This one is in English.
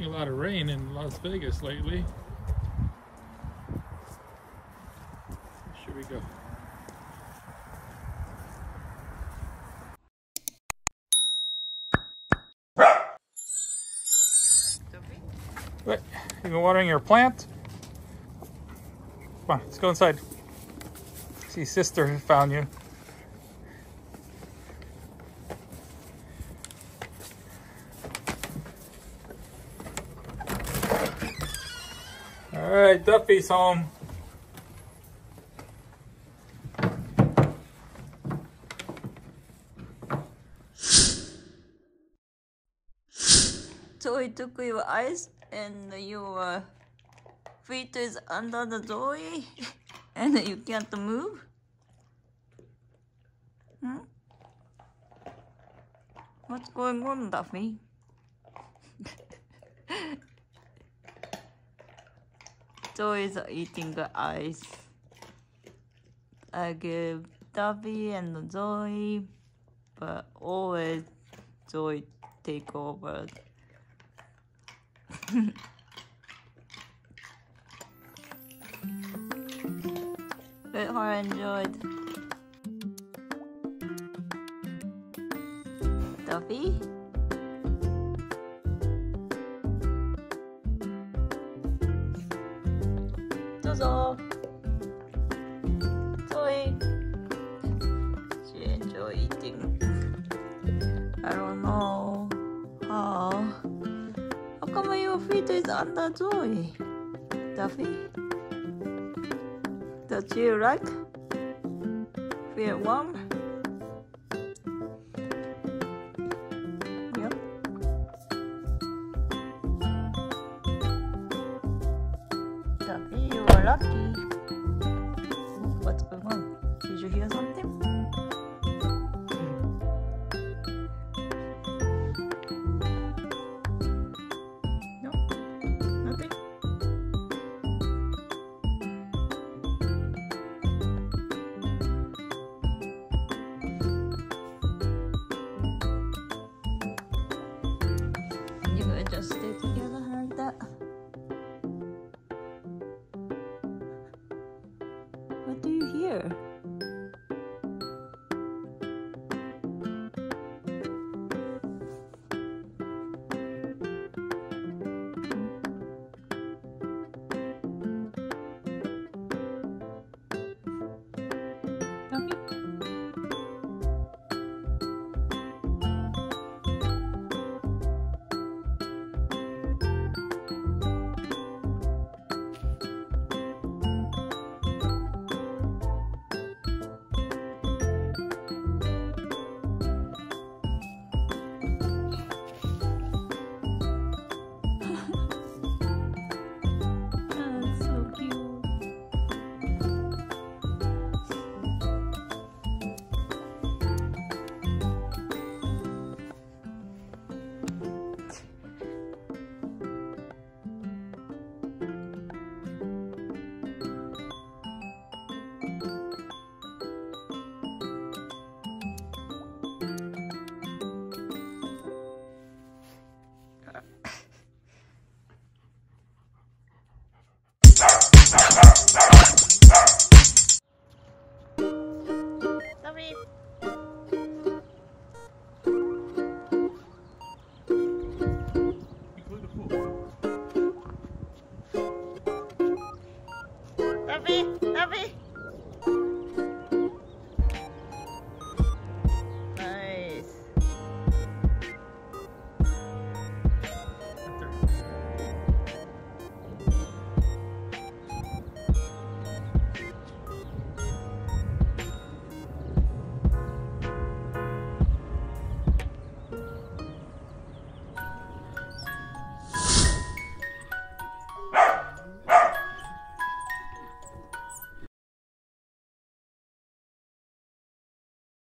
getting a lot of rain in Las Vegas lately. Where should we go? Wait, you've been watering your plant? Come on, let's go inside. See, sister found you. All right, Duffy's home. So he took your eyes and your feet is under the Zoey and you can't move? Hmm? What's going on, Duffy? Zoey's eating ice. I give Duffy and Zoey, but always Zoey take over. But I enjoyed. Duffy? Dozo! Zoey! She enjoy eating. I don't know how. How come your feet is under Zoey? Duffy? Does she like? Feel warm? You are lucky. What's going on? Did you hear something? No, nothing. You were just stay together like that. What do you hear? Duffy, Duffy.